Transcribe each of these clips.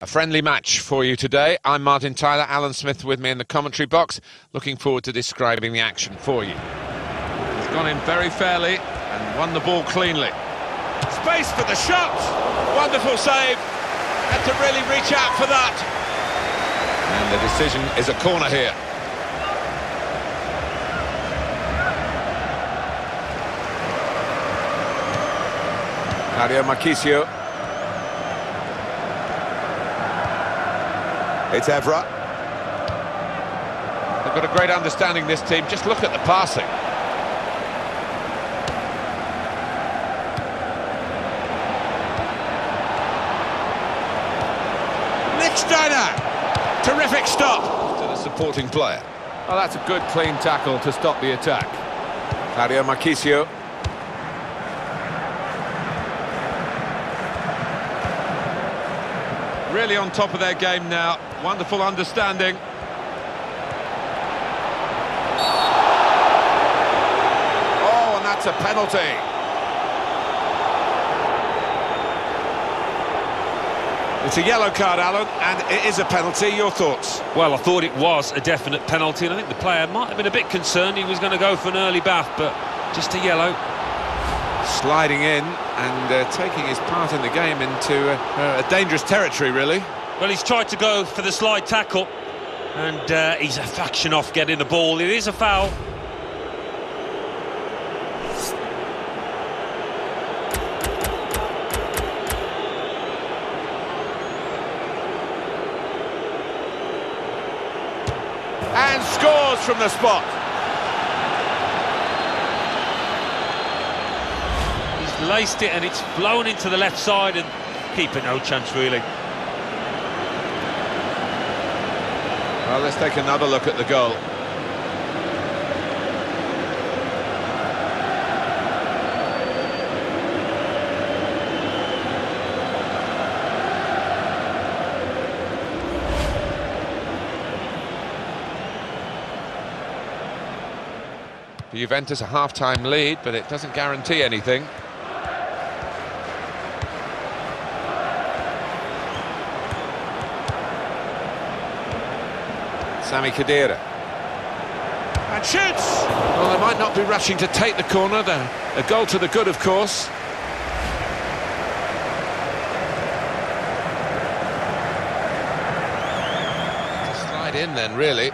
A friendly match for you today. I'm Martin Tyler, Alan Smith with me in the commentary box. Looking forward to describing the action for you. He's gone in very fairly and won the ball cleanly. Space for the shot. Wonderful save. Had to really reach out for that. And the decision is a corner here. Mario Marchisio. It's Evra. They've got a great understanding, this team. Just look at the passing. Nick Steiner. Terrific stop to the supporting player. Well, that's a good clean tackle to stop the attack. Mario Marchisio. Really on top of their game now. Wonderful understanding. Oh, and that's a penalty. It's a yellow card, Alan, and it is a penalty. Your thoughts? Well, I thought it was a definite penalty, and I think the player might have been a bit concerned he was going to go for an early bath, but just a yellow. Sliding in and taking his part in the game into a dangerous territory, really. Well, he's tried to go for the slide tackle, and he's a fraction off getting the ball. It is a foul. And scores from the spot. Laced it and it's blown into the left side and keeper no chance really. Well, let's take another look at the goal. For Juventus, a half-time lead, but it doesn't guarantee anything. Sami Khedira. And Schütz! Well, they might not be rushing to take the corner. A goal to the good, of course. Slide in then, really.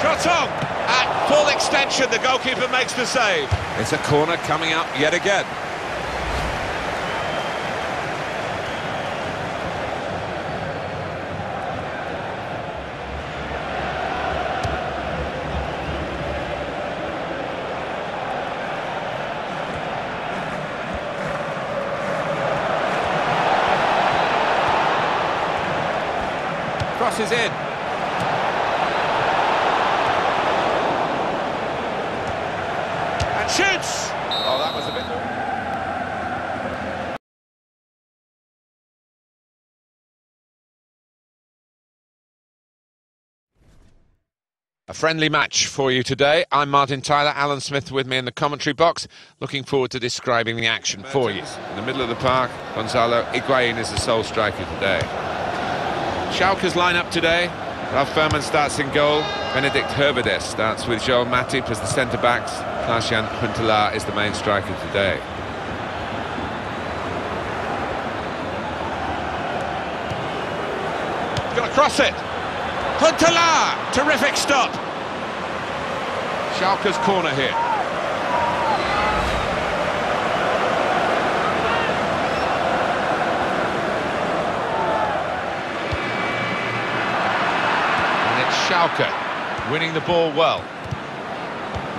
Shot on! At full extension, the goalkeeper makes the save. It's a corner coming up yet again. Crosses in. And shoots! Oh, that was a bit... A friendly match for you today. I'm Martin Tyler, Alan Smith with me in the commentary box. Looking forward to describing the action for you. In the middle of the park, Gonzalo Higuaín is the sole striker today. Schalke's lineup today: Ralf Fährmann starts in goal, Benedikt Höwedes starts with Joel Matip as the centre-backs, Klaas-Jan Huntelaar is the main striker today. Gonna cross it! Huntelaar! Terrific stop! Schalke's corner here. Schalke winning the ball well.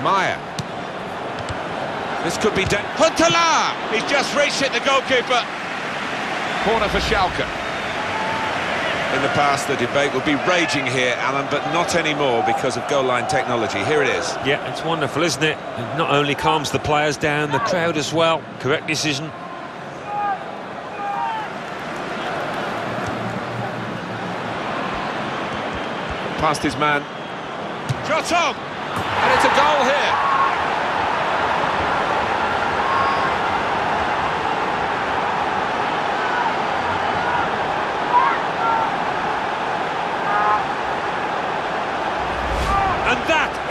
Meyer. This could be... Huntelaar! He's just reached it, the goalkeeper. Corner for Schalke. In the past, the debate will be raging here, Alan, but not anymore because of goal-line technology. Here it is. Yeah, it's wonderful, isn't it? It not only calms the players down, the crowd as well. Correct decision. Past his man. Shot on! And it's a goal here.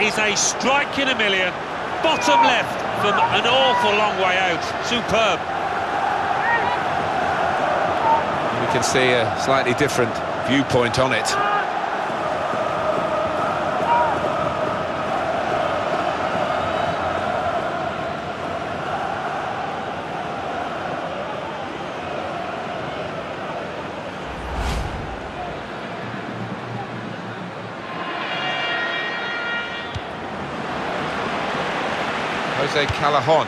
is a strike in a million. Bottom left from an awful long way out. Superb. We can see a slightly different viewpoint on it. Jose Callejon.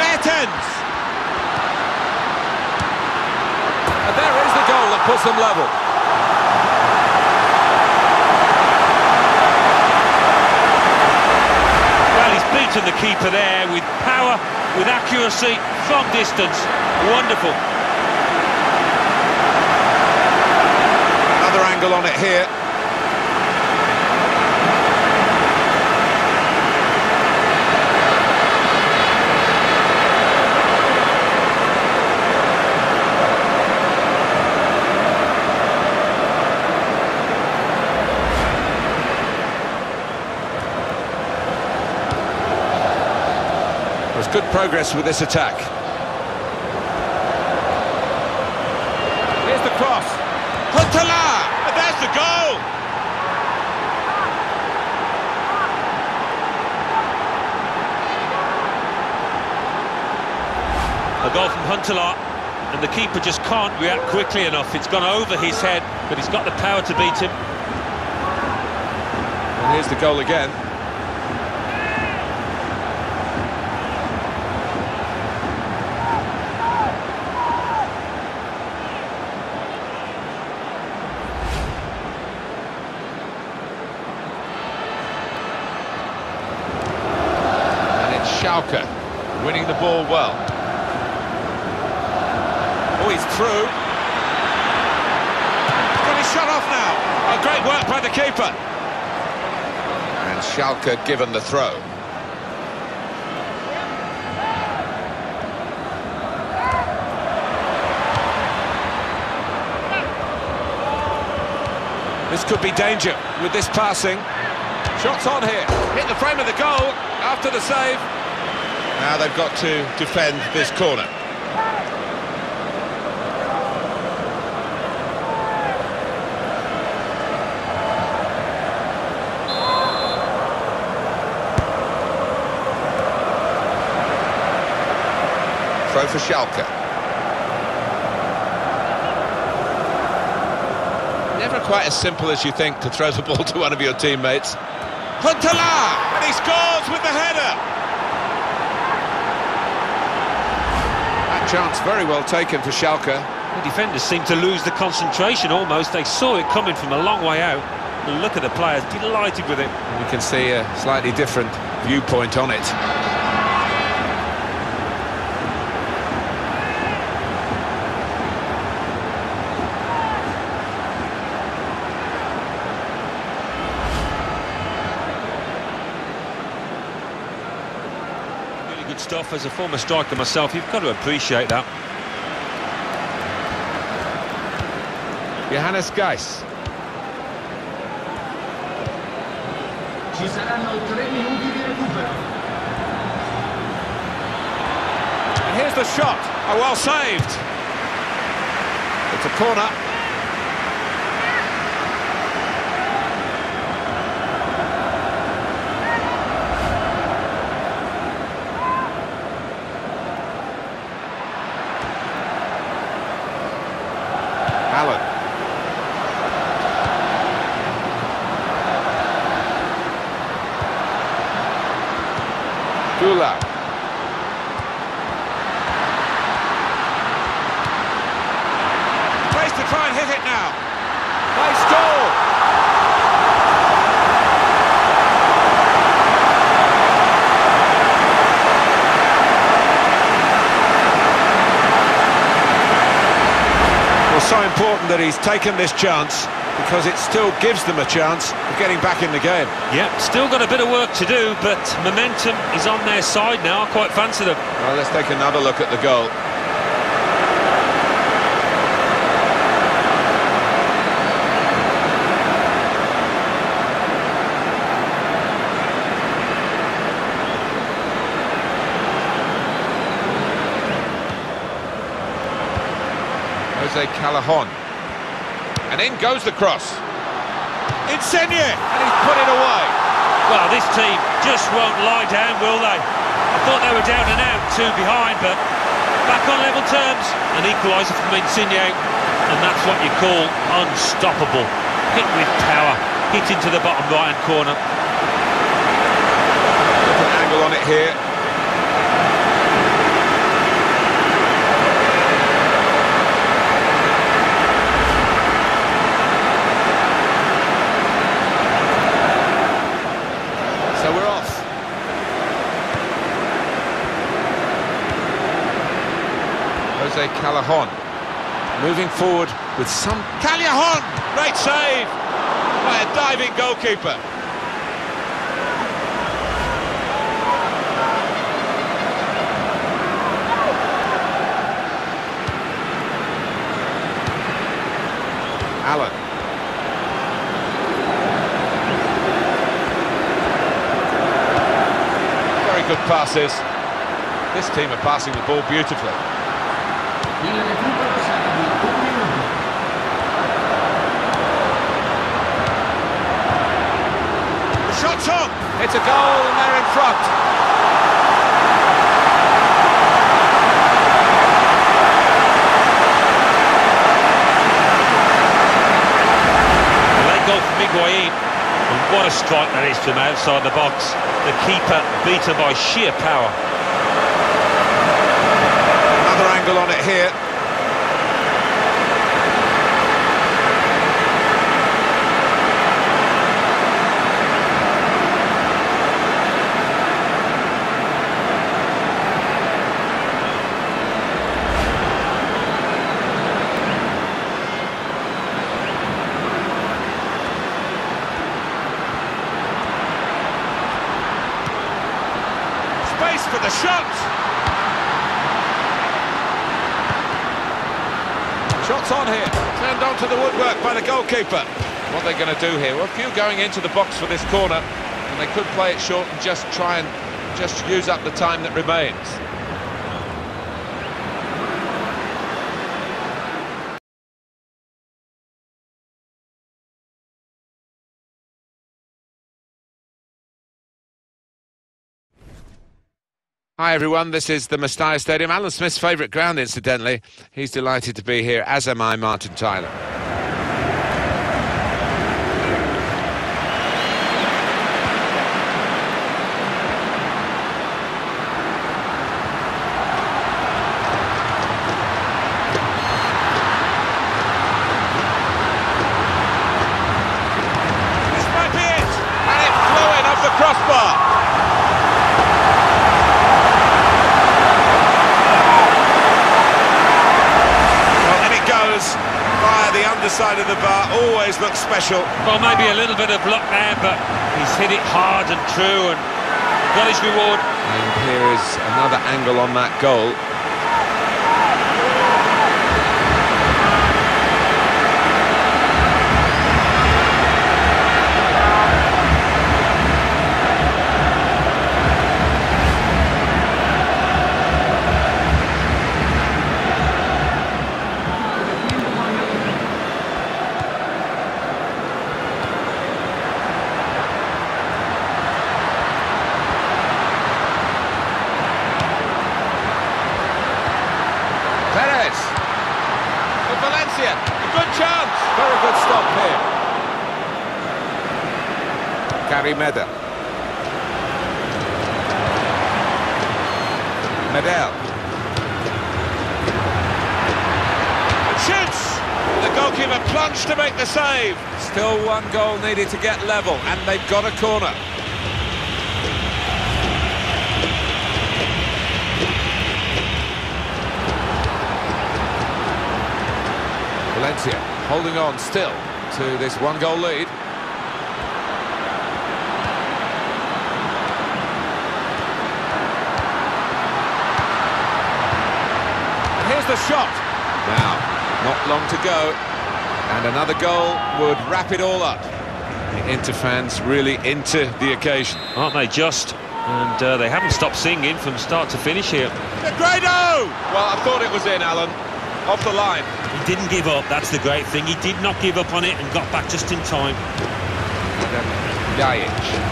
Mertens! And there is the goal that puts them level. Well, he's beaten the keeper there with power, with accuracy, from distance. Wonderful. Angle on it here. There's good progress with this attack. Here's the cross. Huntelaar! There's the goal! A goal from Huntelaar, and the keeper just can't react quickly enough. It's gone over his head, but he's got the power to beat him. And here's the goal again. Schalke winning the ball well. Oh, he's through. He's got his shot off now. Oh, great work by the keeper. And Schalke given the throw. This could be danger with this passing. Shots on here. Hit the frame of the goal after the save. Now they've got to defend this corner. Throw for Schalke. Never quite as simple as you think to throw the ball to one of your teammates. Huntelaar! And he scores with the header! Chance very well taken for Schalke. The defenders seem to lose the concentration almost. They saw it coming from a long way out. Look at the players, delighted with it. You can see a slightly different viewpoint on it. Stuff as a former striker myself, you've got to appreciate that. Johannes Geis. And here's the shot. Oh, well saved. It's a corner. Place to try and hit it now. They score! Well, so important that he's taken this chance, because it still gives them a chance of getting back in the game. Yep, still got a bit of work to do, but momentum is on their side now. I quite fancy them. Well, let's take another look at the goal. Jose Callejon. And in goes the cross. Insigne! And he's put it away. Well, this team just won't lie down, will they? I thought they were down and out, two behind, but back on level terms. An equaliser from Insigne, and that's what you call unstoppable. Hit with power, hit into the bottom right-hand corner. Different angle on it here. Callejon moving forward with some... Callejon! Great save by a diving goalkeeper. Allen. Very good passes. This team are passing the ball beautifully. The shot's up! It's a goal and they're in front. A late goal from Higuaín, and what a strike that is from outside the box. The keeper beaten by sheer power. On it here. Space for the shot. Shots on here, turned onto the woodwork by the goalkeeper. What are they going to do here? Well, a few going into the box for this corner, and they could play it short and just try and just use up the time that remains. Hi everyone, this is the Mestalla Stadium, Alan Smith's favourite ground incidentally. He's delighted to be here, as am I, Martin Tyler. This might be it! And it flew in off the crossbar! Side of the bar always looks special. Well, maybe a little bit of luck there, but he's hit it hard and true and got his reward. And here is another angle on that goal. Medel. And Schütz! The goalkeeper plunged to make the save. Still one goal needed to get level, and they've got a corner. Valencia holding on still to this one-goal lead. The shot now, not long to go, and another goal would wrap it all up. The Inter fans really into the occasion, aren't they? Just and they haven't stopped singing from start to finish here. Negredo! Well, I thought it was in, Alan. off the line. He didn't give up, that's the great thing. He did not give up on it and got back just in time. Gajic.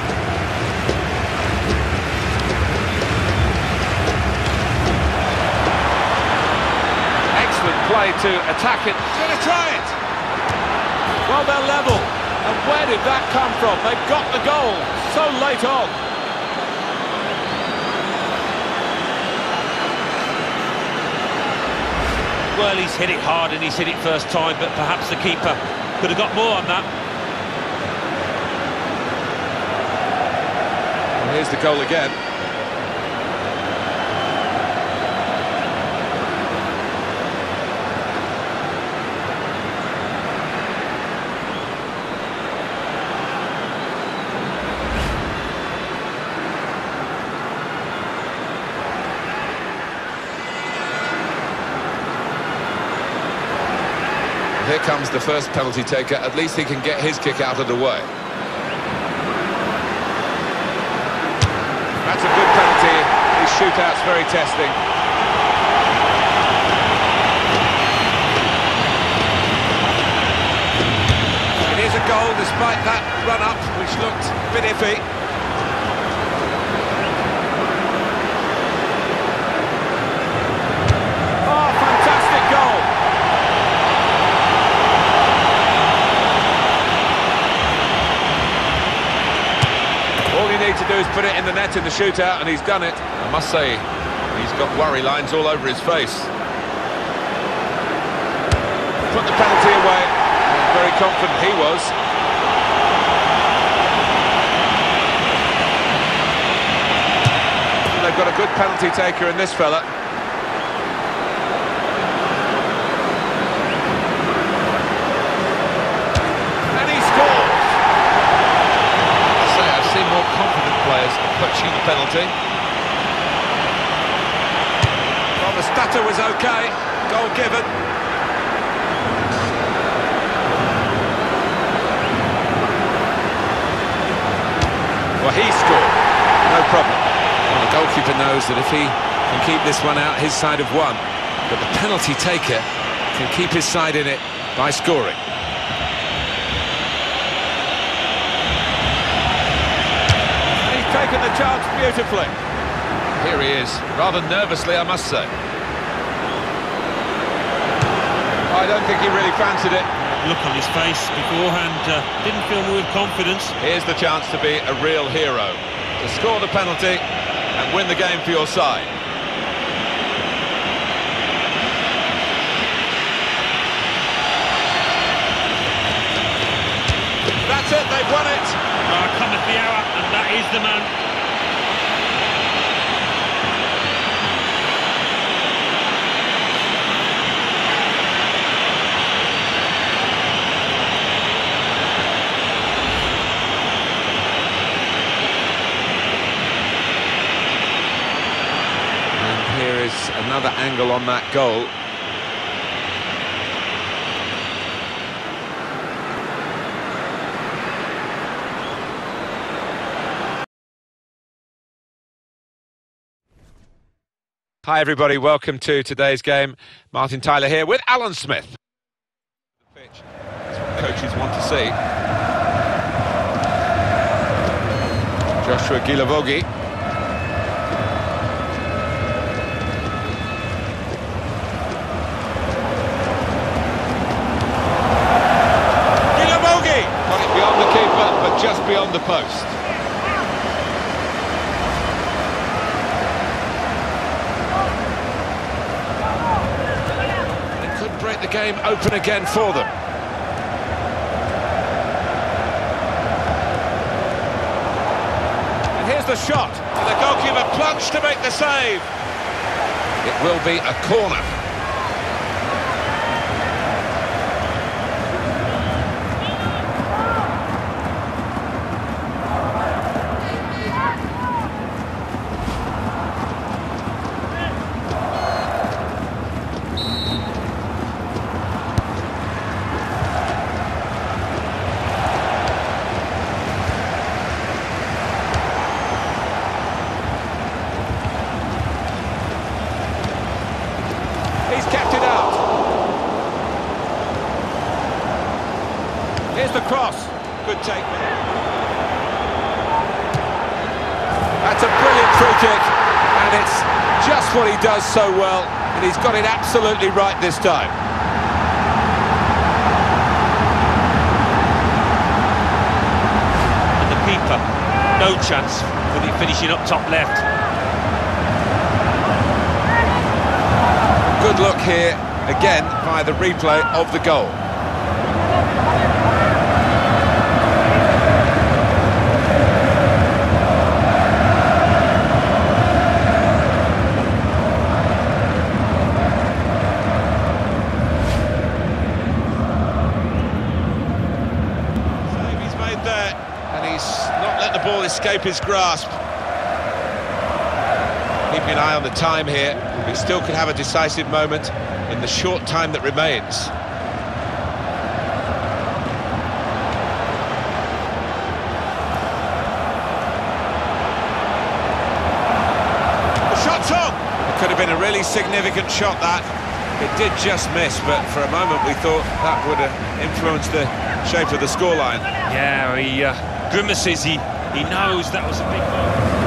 Play to attack it. He's going to try it. Well, they're level. And where did that come from? They've got the goal so late on. Well, he's hit it hard and he's hit it first time, but perhaps the keeper could have got more on that. And here's the goal again. Here comes the first penalty taker. At least he can get his kick out of the way. That's a good penalty. His shootout's very testing. It is a goal despite that run-up, which looked a bit iffy. To do is put it in the net in the shootout, and he's done it. I must say, he's got worry lines all over his face. Put the penalty away. Very confident he was. And they've got a good penalty taker in this fella. Clutching the penalty. Well, the stutter was okay. Goal given. Well, he scored. No problem. Well, the goalkeeper knows that if he can keep this one out, his side have won. But the penalty taker can keep his side in it by scoring. Taken the chance beautifully. Here he is, rather nervously, I must say. I don't think he really fancied it. Look on his face beforehand, didn't feel more confidence. Here's the chance to be a real hero, to score the penalty and win the game for your side. That's it, they've won it. Cometh the hour, and that is the man. And here is another angle on that goal. Hi everybody, welcome to today's game. Martin Tyler here with Alan Smith. The pitch. That's what coaches want to see. Joshua Gilavogi. Gilavogi! Got it beyond the keeper, but just beyond the post. The game open again for them. And here's the shot. And the goalkeeper plunged to make the save. It will be a corner. take there. That's a brilliant free kick, and it's just what he does so well, and he's got it absolutely right this time. And the keeper, no chance with it finishing up top left. Good look here again by the replay of the goal. Escape his grasp. Keeping an eye on the time here, he still could have a decisive moment in the short time that remains. The shot's on! It could have been a really significant shot that. It did just miss, but for a moment we thought that would have influenced the shape of the scoreline. Yeah, he grimaces, he knows that was a big moment.